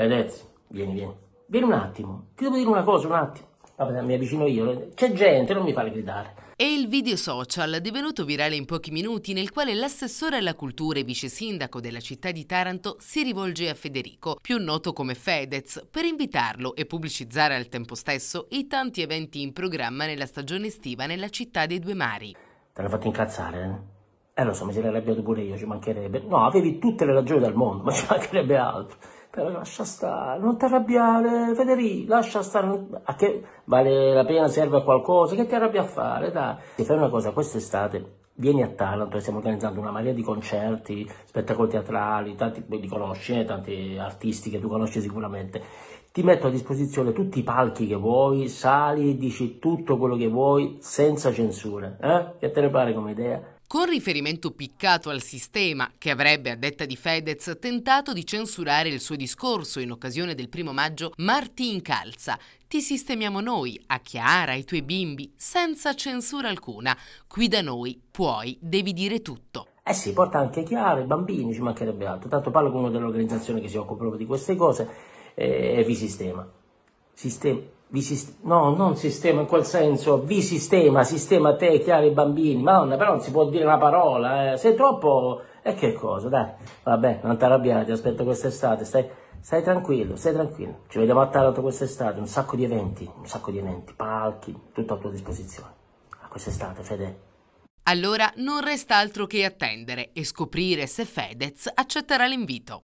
Fedez, vieni un attimo, ti devo dire una cosa, un attimo. Vabbè, mi avvicino io, c'è gente, non mi fare gridare. È il video social divenuto virale in pochi minuti nel quale l'assessore alla cultura e vice sindaco della città di Taranto si rivolge a Federico, più noto come Fedez, per invitarlo e pubblicizzare al tempo stesso i tanti eventi in programma nella stagione estiva nella città dei due mari. Te l'hai fatto incazzare, eh? Lo so, mi sarei arrabbiato pure io, ci mancherebbe. No, avevi tutte le ragioni del mondo, ma ci mancherebbe altro. Però lascia stare, non ti arrabbiare, Federico, lascia stare, a che vale la pena, serve a qualcosa, che ti arrabbia a fare, dai. Se fai una cosa, quest'estate vieni a Taranto, stiamo organizzando una marea di concerti, spettacoli teatrali, tanti li conosci, tanti artisti che tu conosci sicuramente. Ti metto a disposizione tutti i palchi che vuoi, sali e dici tutto quello che vuoi, senza censure, eh? Che te ne pare come idea? Con riferimento piccato al sistema, che avrebbe, a detta di Fedez, tentato di censurare il suo discorso in occasione del 1° maggio, Marti incalza: ti sistemiamo noi, a Chiara, ai tuoi bimbi, senza censura alcuna. Qui da noi puoi, devi dire tutto. Eh sì, porta anche Chiara, i bambini, ci mancherebbe altro. Tanto parlo con uno dell'organizzazione che si occupa proprio di queste cose e vi sistema. No, non sistema in quel senso, vi sistema te, Chiara, i bambini. Madonna, però non si può dire una parola, eh. Sei troppo... E che cosa, dai. Vabbè, non ti arrabbiare, ti aspetto quest'estate, stai tranquillo. Ci vediamo a Taranto quest'estate, un sacco di eventi, palchi, tutto a tua disposizione. A quest'estate, Fede. Allora non resta altro che attendere e scoprire se Fedez accetterà l'invito.